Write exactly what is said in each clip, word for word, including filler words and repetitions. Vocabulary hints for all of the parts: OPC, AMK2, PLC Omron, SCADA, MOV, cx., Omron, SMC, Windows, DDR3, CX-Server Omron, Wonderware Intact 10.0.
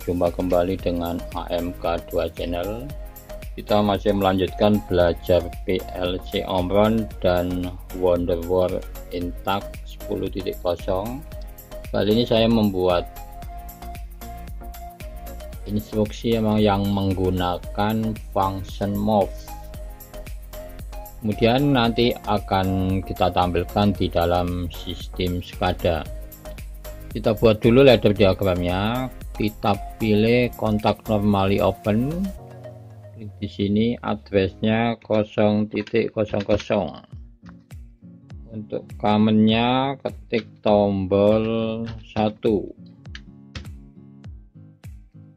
Berjumpa kembali dengan A M K two Channel. Kita masih melanjutkan belajar P L C Omron dan Wonderware Intact sepuluh titik nol. Kali ini saya membuat instruksi yang menggunakan function move. Kemudian nanti akan kita tampilkan di dalam sistem SCADA. Kita buat dulu ladder diagramnya. Kita pilih kontak normally open. Di sini addressnya nol titik nol nol. Untuk commandnya ketik tombol satu.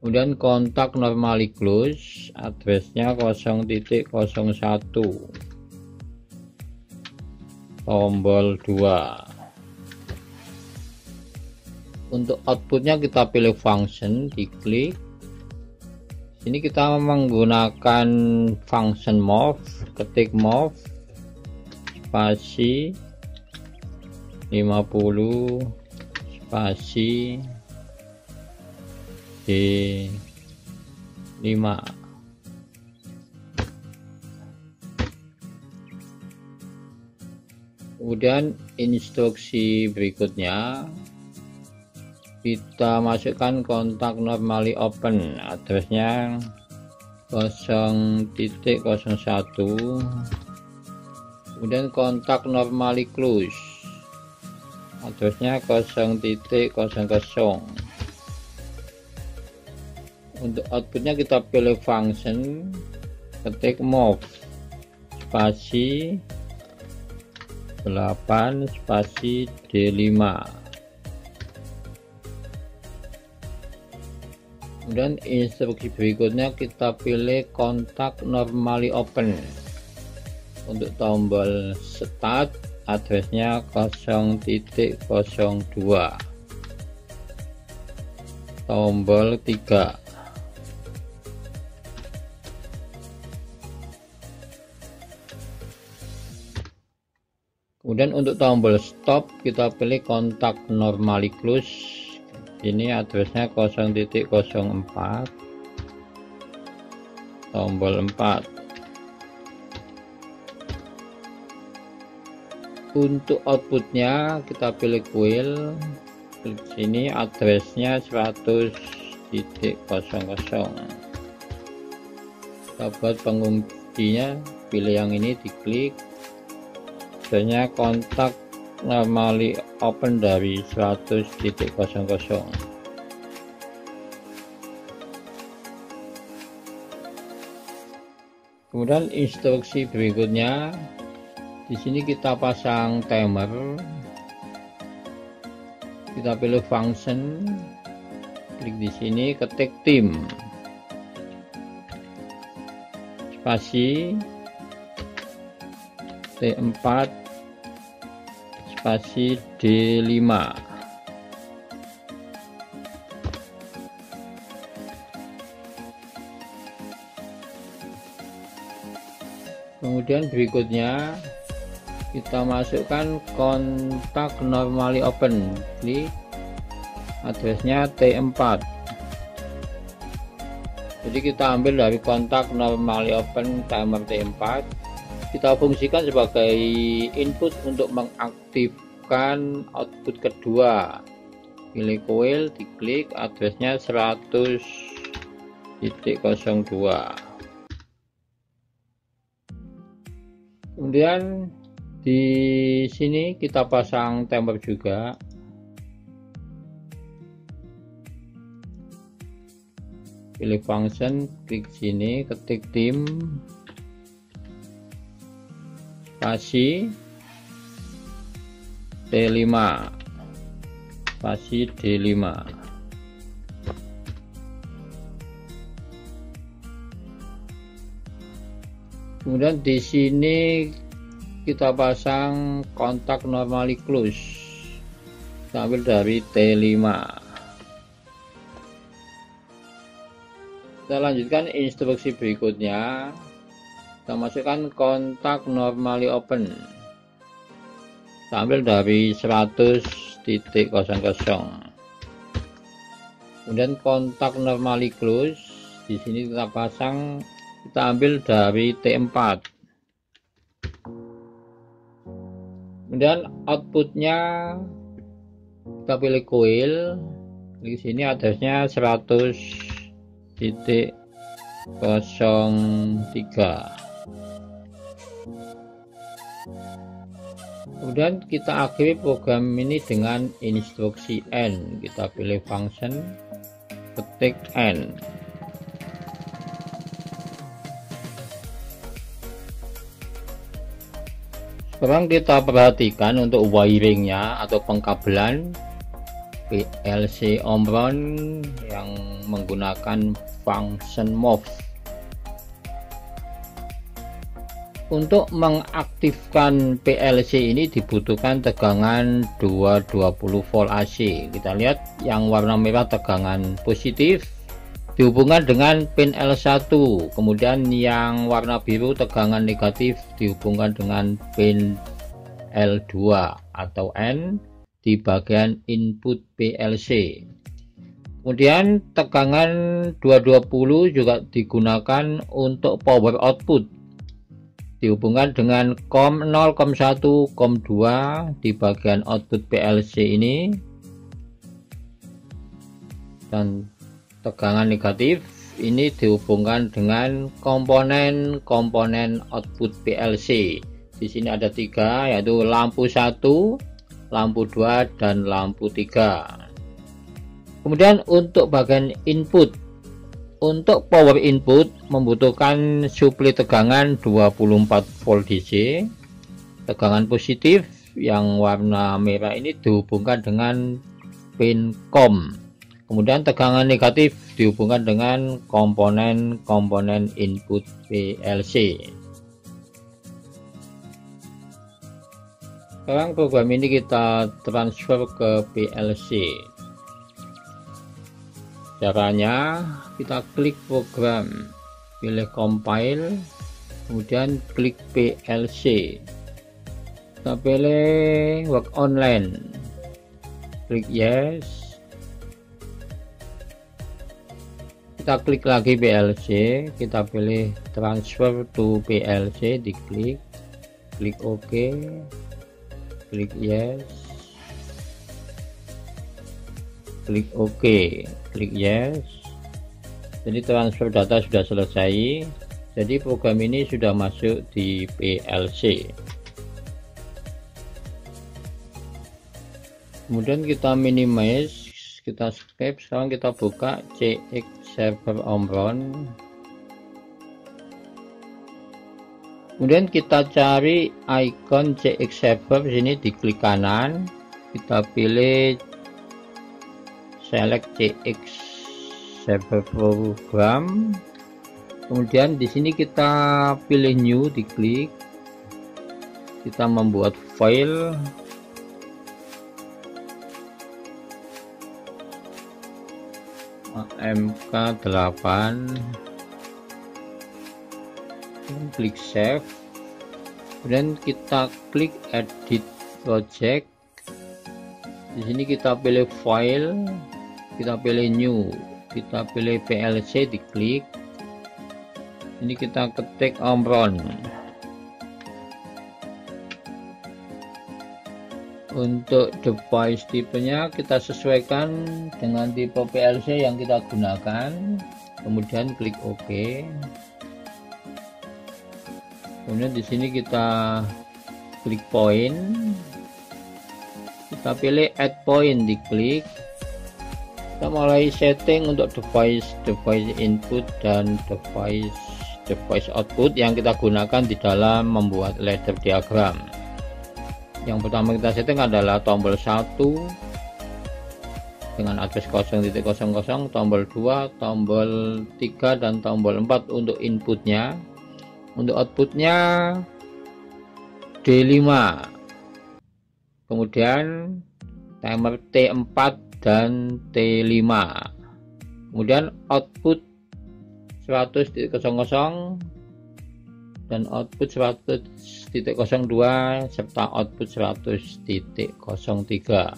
Kemudian kontak normally close, addressnya nol titik nol satu. Tombol dua. Untuk outputnya kita pilih function, diklik. Ini kita menggunakan function move, ketik move spasi lima puluh spasi D lima. Kemudian instruksi berikutnya, kita masukkan kontak normally open, addressnya nol titik nol satu. Kemudian kontak normally close, addressnya nol titik nol nol. Untuk outputnya kita pilih function, ketik move spasi delapan spasi D lima. Kemudian instruksi berikutnya kita pilih kontak normally open. Untuk tombol start, addressnya nol titik nol dua. Tombol tiga. Kemudian untuk tombol stop kita pilih kontak normally close. Ini addressnya nol titik nol empat. Tombol empat. Untuk outputnya kita pilih kuil, klik sini, addressnya seratus titik nol nol. Kita buat penguncinya, pilih yang ini, diklik. Addressnya kontak normally open dari seratus titik nol nol. Kemudian instruksi berikutnya, di sini kita pasang timer. Kita pilih function, klik di sini, ketik tim spasi T empat spasi D lima. Kemudian berikutnya kita masukkan kontak normally open, klik, addressnya T empat. Jadi kita ambil dari kontak normally open timer T empat, kita fungsikan sebagai input untuk mengaktifkan output kedua. Pilih coil, diklik, addressnya seratus titik nol dua. Kemudian di sini kita pasang timer juga. Pilih function, klik sini, ketik tim spasi T lima spasi D lima. Kemudian di sini kita pasang kontak normally close, kita ambil dari T lima. Kita lanjutkan instruksi berikutnya, kita masukkan kontak normally open, kita ambil dari seratus titik nol nol. Kemudian kontak normally close, di sini kita pasang, kita ambil dari T empat. Kemudian outputnya kita pilih coil. Di sini addressnya seratus titik nol tiga. Kemudian kita akhiri program ini dengan instruksi N. Kita pilih function, ketik N. Sekarang kita perhatikan untuk wiringnya atau pengkabelan P L C Omron yang menggunakan function move. Untuk mengaktifkan P L C ini dibutuhkan tegangan dua ratus dua puluh volt A C. Kita lihat yang warna merah tegangan positif dihubungkan dengan pin L satu, kemudian yang warna biru tegangan negatif dihubungkan dengan pin L dua atau N di bagian input P L C. Kemudian tegangan dua ratus dua puluh juga digunakan untuk power output, dihubungkan dengan COM nol, COM satu, COM dua di bagian output P L C ini, dan tegangan negatif ini dihubungkan dengan komponen-komponen output P L C. Di sini ada tiga, yaitu lampu satu, lampu dua, dan lampu tiga. Kemudian untuk bagian input, untuk power input membutuhkan suplai tegangan dua puluh empat volt D C. Tegangan positif yang warna merah ini dihubungkan dengan pin COM. Kemudian tegangan negatif dihubungkan dengan komponen-komponen input P L C. Sekarang program ini kita transfer ke P L C. Caranya, kita klik program, pilih compile, kemudian klik P L C, kita pilih work online, klik yes, kita klik lagi P L C, kita pilih transfer to P L C, diklik, klik OK, klik yes, klik OK, klik yes. Jadi transfer data sudah selesai. Jadi program ini sudah masuk di P L C. Kemudian kita minimize, kita skip. Sekarang kita buka C X-Server Omron. Kemudian kita cari icon C X-Server, di sini diklik kanan, kita pilih select C X-Server program, kemudian di sini kita pilih new, diklik, kita membuat file, A M K delapan, klik save, kemudian kita klik edit project, di sini kita pilih file, kita pilih new, kita pilih P L C, diklik, ini kita ketik Omron. Untuk device tipenya kita sesuaikan dengan tipe P L C yang kita gunakan, kemudian klik OK. Kemudian di sini kita klik point, kita pilih add point, diklik, kita mulai setting untuk device device input dan device device output yang kita gunakan di dalam membuat ladder diagram. Yang pertama kita setting adalah tombol satu dengan address nol titik nol nol, tombol dua, tombol tiga, dan tombol empat untuk inputnya. Untuk outputnya D lima, kemudian timer T empat dan T lima, kemudian output seratus titik nol nol dan output seratus titik nol dua serta output seratus titik nol tiga.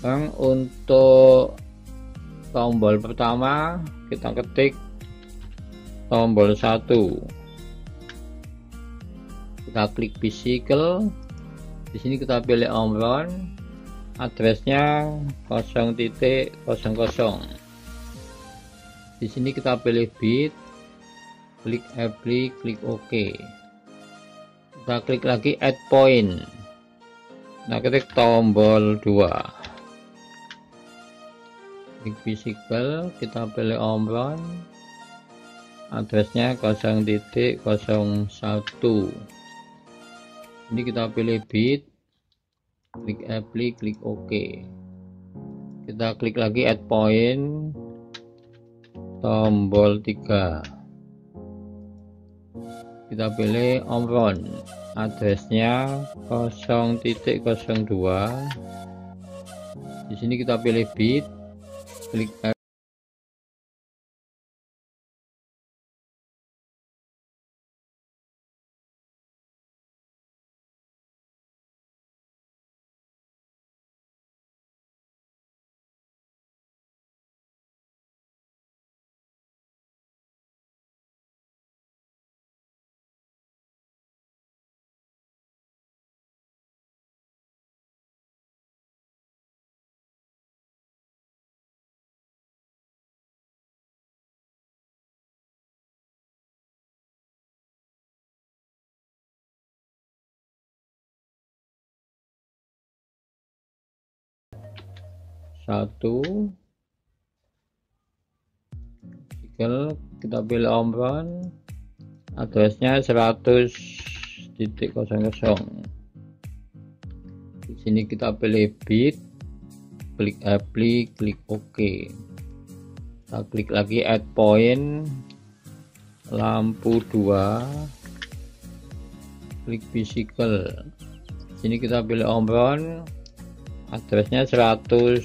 Bang, untuk tombol pertama kita ketik tombol satu, kita klik physical. Di sini kita pilih Omron, addressnya nol titik nol nol. Di sini kita pilih bit, klik apply, klik OK. Kita klik lagi add point, nah ketik tombol dua, klik physical, kita pilih Omron, addressnya nol titik nol satu. Ini kita pilih bit, klik apply, klik OK. Kita klik lagi add point, tombol tiga, kita pilih Omron, addressnya nol titik nol dua. Di sini kita pilih bit, klik satu, kita pilih Omron, addressnya seratus titik nol nol. Di sini kita pilih bit, klik apply, klik OK. Kita klik lagi add point, lampu dua, klik physical. Di sini kita pilih Omron, addressnya seratus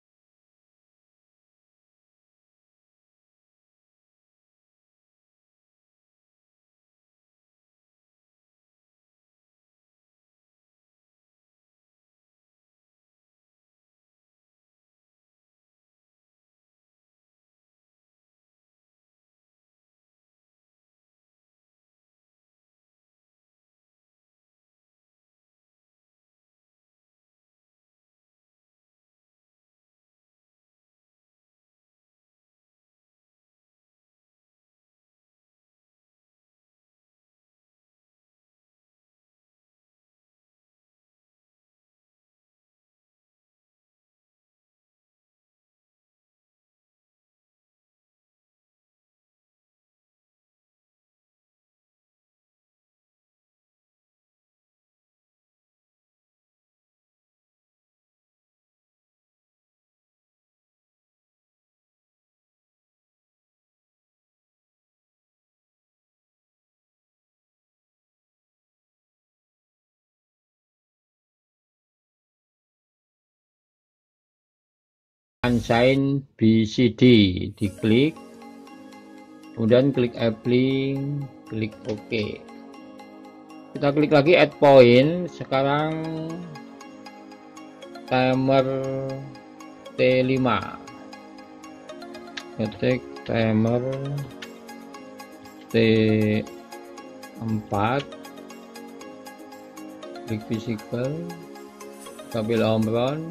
Unsigned B C D diklik, kemudian klik apply, klik OK. Kita klik lagi add point. Sekarang timer T lima, ketik timer T empat, klik physical, kita pilih Omron,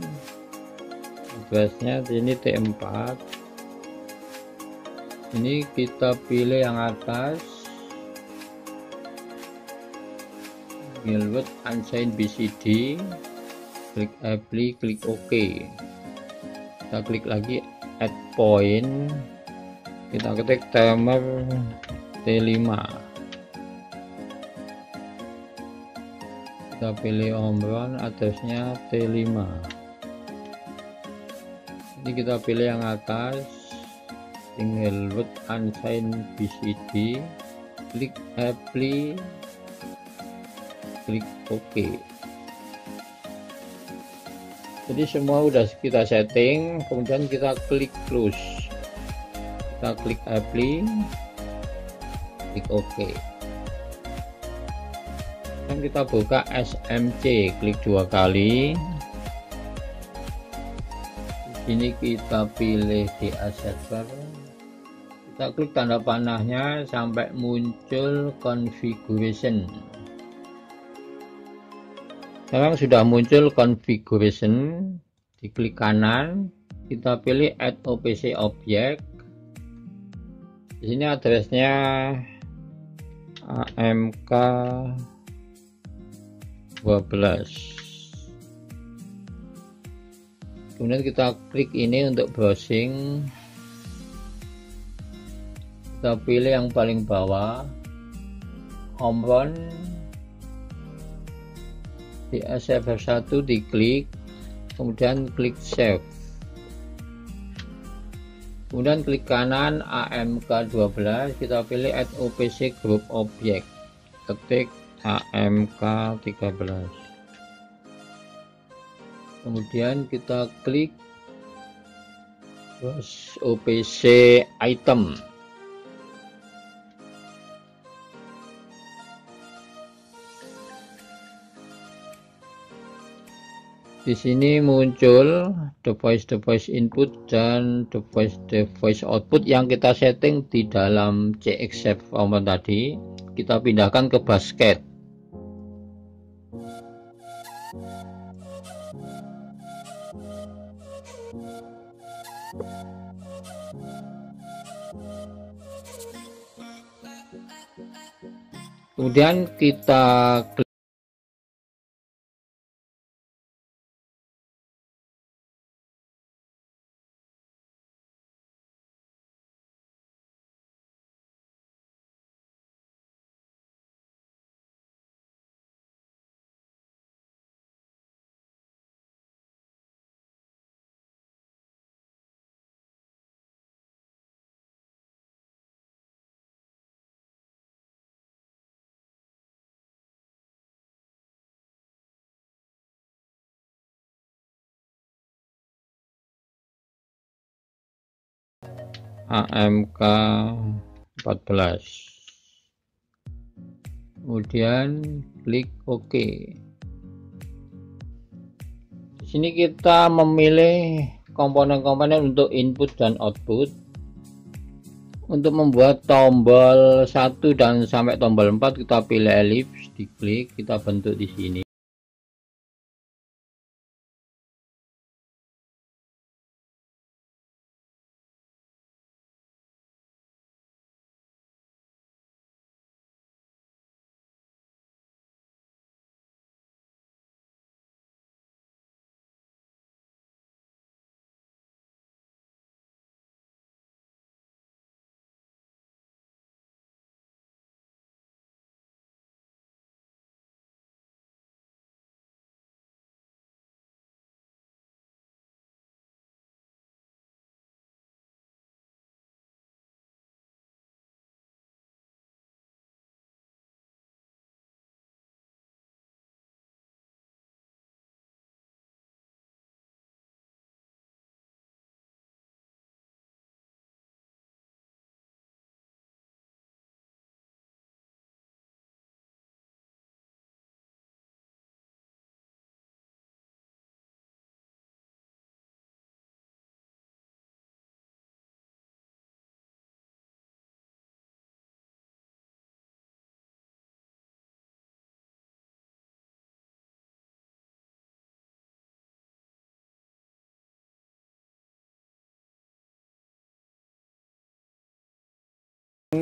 addressnya ini T empat. Ini kita pilih yang atas, download unsigned B C D, klik apply, klik OK. Kita klik lagi add point, kita ketik timer T lima, kita pilih Omron, addressnya T lima. Ini kita pilih yang atas, tinggal load unsigned B C D, klik apply, klik OK. Jadi semua udah kita setting, kemudian kita klik close, kita klik apply, klik OK. Kemudian kita buka S M C, klik dua kali. sini kita pilih di aset server, kita klik tanda panahnya sampai muncul configuration. Sekarang sudah muncul configuration, diklik kanan, kita pilih add O P C object. Di sini addressnya A M K dua belas. Kemudian kita klik ini untuk browsing, kita pilih yang paling bawah Omron di server satu, diklik, kemudian klik save, kemudian klik kanan A M K dua belas, kita pilih add O P C group object, ketik A M K tiga belas, kemudian kita klik terus O P C item. Di sini muncul device device input dan device device output yang kita setting di dalam C X-Server Omron tadi. Kita pindahkan ke basket. Kemudian kita klik A M K empat belas, kemudian klik OK. Di sini kita memilih komponen-komponen untuk input dan output. Untuk membuat tombol satu dan sampai tombol empat kita pilih elips, diklik, kita bentuk di sini.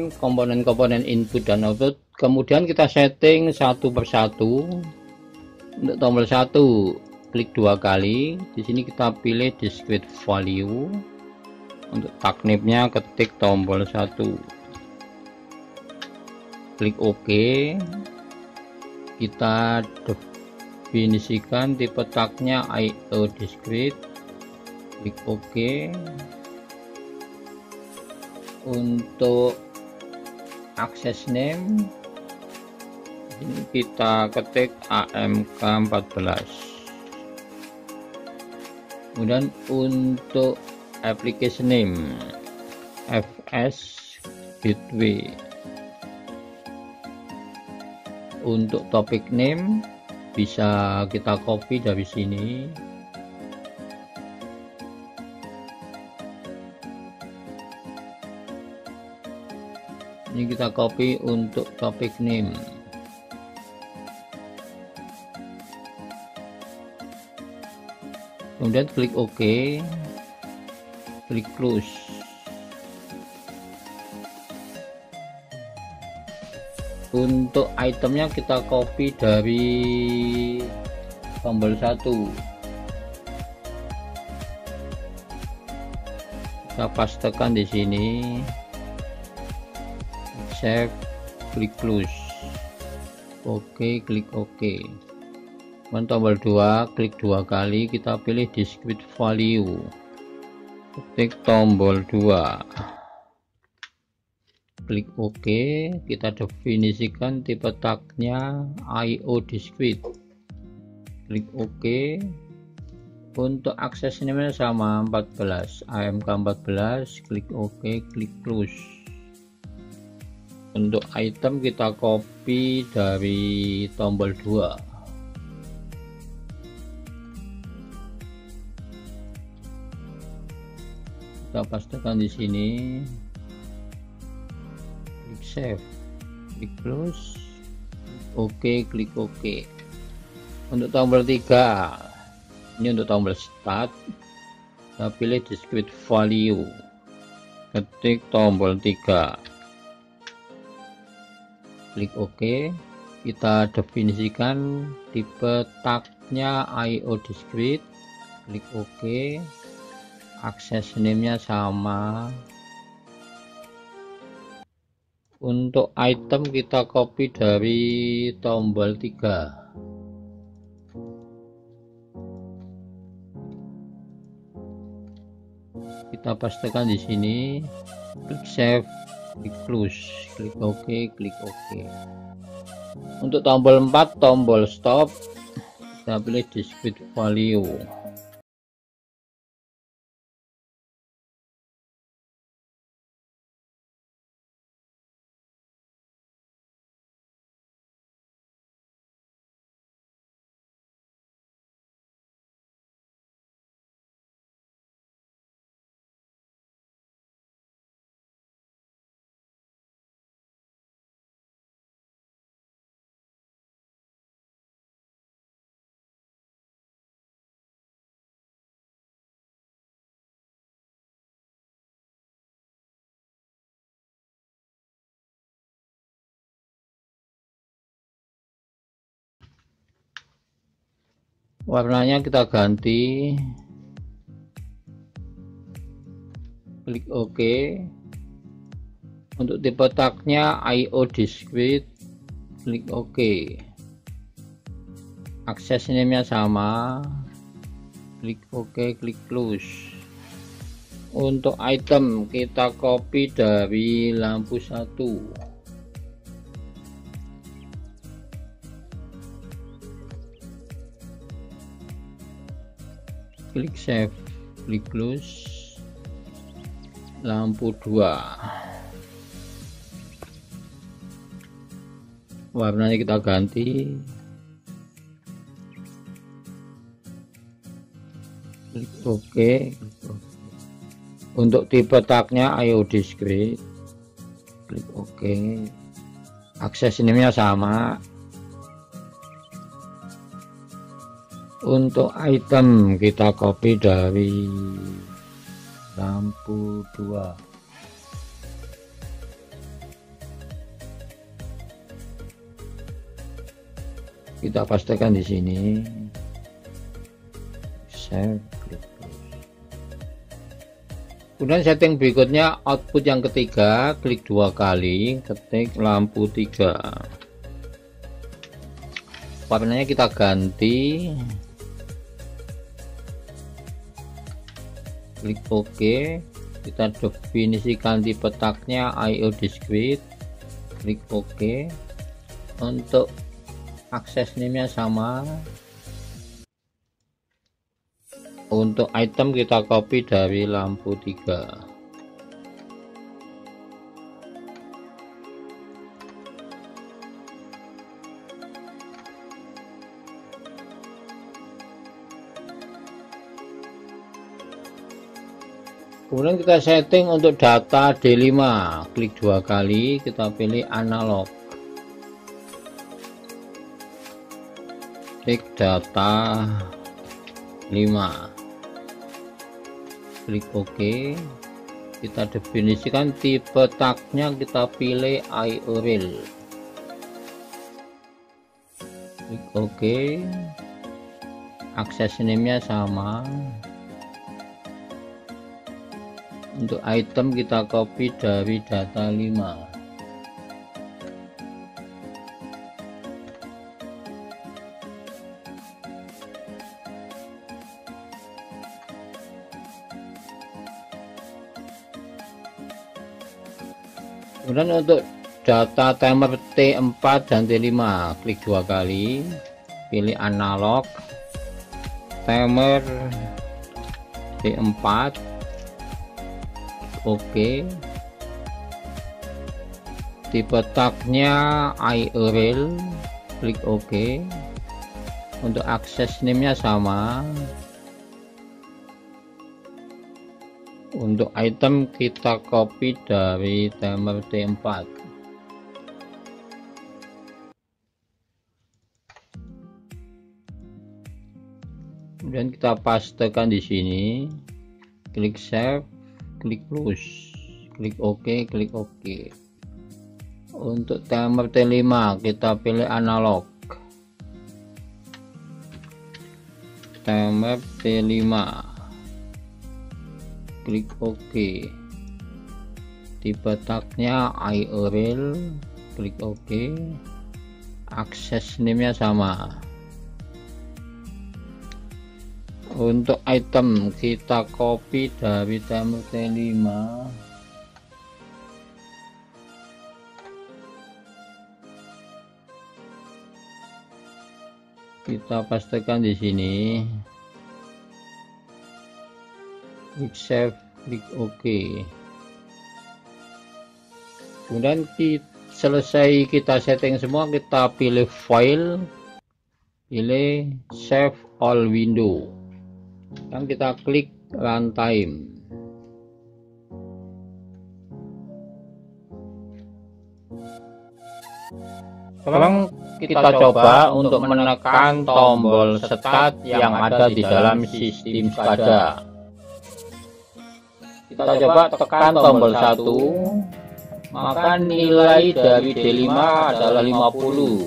Komponen-komponen input dan output, kemudian kita setting satu persatu. Untuk tombol satu klik dua kali, di sini kita pilih discrete value, untuk taknipnya ketik tombol satu, klik OK. Kita definisikan tipe taknya I O discrete, klik OK. Untuk access name ini kita ketik A M K empat belas. Kemudian untuk application name F S Gateway. Untuk topic name bisa kita copy dari sini, Ini kita copy untuk topik name. Kemudian klik OK, klik close. Untuk itemnya kita copy dari tombol satu, kita pastekan di sini, save, klik close, OK, klik OK. Kemudian tombol dua, klik dua kali, kita pilih discrete value, ketik tombol dua, klik OK. Kita definisikan tipe tagnya I O discrete, klik OK. Untuk akses namanya sama empat belas, A M K empat belas, klik OK, klik close. Untuk item kita copy dari tombol dua, kita pastikan di sini, klik save, klik close, OK, klik OK. Untuk tombol tiga, ini untuk tombol start, kita pilih discrete value, ketik tombol tiga, klik OK. Kita definisikan tipe tagnya I O discrete, klik OK. Akses name-nya sama. Untuk item kita copy dari tombol tiga, kita pastikan di sini, klik save, klik close, klik OK, klik OK. Untuk tombol empat, tombol stop, kita pilih discrete value. Warnanya kita ganti, klik OK. Untuk tipe tagnya I O discrete, klik OK. Akses name-nya sama, klik OK, klik close. Untuk item kita copy dari lampu satu, klik save, klik close. Lampu dua, warnanya kita ganti, klik OK. Untuk tipe tagnya I O discrete, klik OK. Akses name-nya sama. Untuk item kita copy dari lampu dua, kita pastikan di sini, save, klik close. Kemudian setting berikutnya output yang ketiga, klik dua kali, ketik lampu tiga, warnanya kita ganti, klik OK. Kita definisikan tipe tagnya I O discrete, klik OK. Untuk akses name-nya sama. Untuk item kita copy dari lampu tiga, Kemudian kita setting untuk data D lima, klik dua kali, kita pilih analog, klik data lima, klik OK. Kita definisikan tipe tagnya, kita pilih I O Rail, klik OK. Akses name-nya sama. Untuk item kita copy dari data lima, kemudian untuk data timer T empat dan T lima, klik dua kali, pilih analog, timer T empat, OK. Tipe tagnya I O Rail, klik OK. Untuk akses name-nya sama. Untuk item kita copy dari timer T empat. Kemudian kita pastekan di sini. Klik save, klik close, klik OK, klik OK. Untuk timer T lima kita pilih analog. Timer T lima, klik OK. Tipe tagnya I O Rail, klik OK. Akses name-nya sama. Untuk item kita copy dari timer T lima, kita pastikan di sini. Klik save, klik OK. Kemudian kita selesai kita setting semua, kita pilih file, pilih save all window, dan kita klik runtime. Sekarang kita, kita coba untuk menekan tombol start yang ada di dalam sistem SCADA. Kita coba tekan tombol satu, maka nilai dari D lima adalah lima puluh.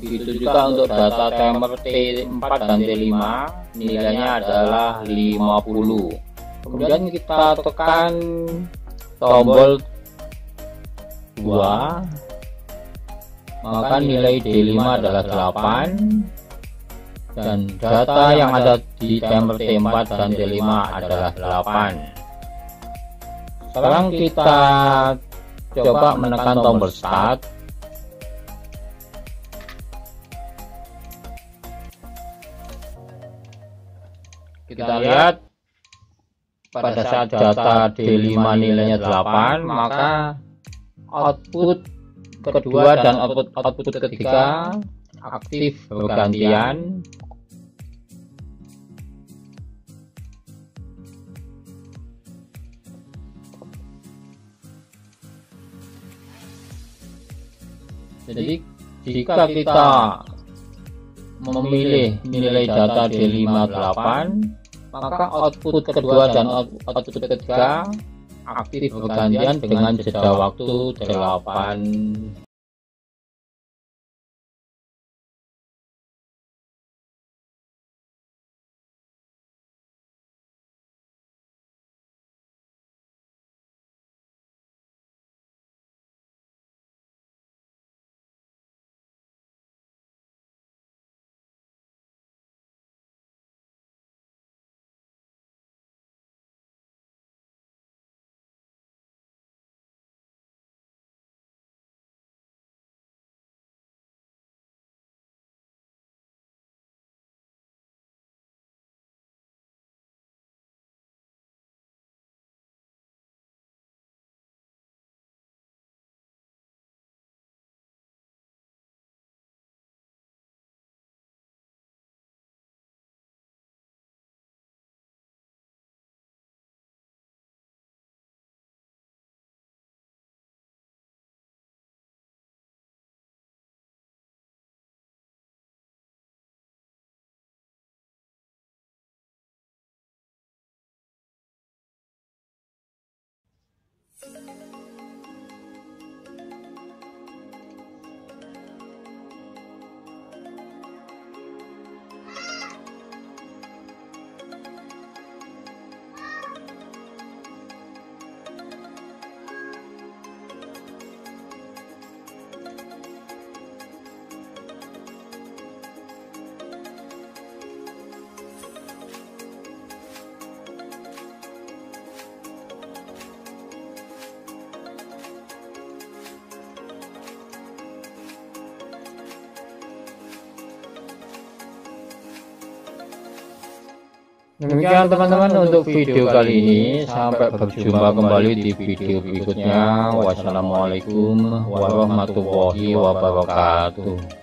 Begitu juga untuk data timer T empat dan T lima, nilainya adalah lima puluh. Kemudian kita tekan tombol dua, maka nilai D lima adalah delapan, dan data yang ada di timer T empat dan T lima adalah delapan. Sekarang kita coba menekan tombol start. Kita lihat pada saat data D lima nilainya delapan, maka output kedua dan output output ketiga aktif bergantian. Jadi jika kita memilih nilai data D lima delapan, maka output kedua dan output ketiga aktif bergantian dengan jeda waktu delapan. Demikian teman-teman untuk video kali ini, sampai berjumpa kembali di video berikutnya. Wassalamualaikum warahmatullahi wabarakatuh.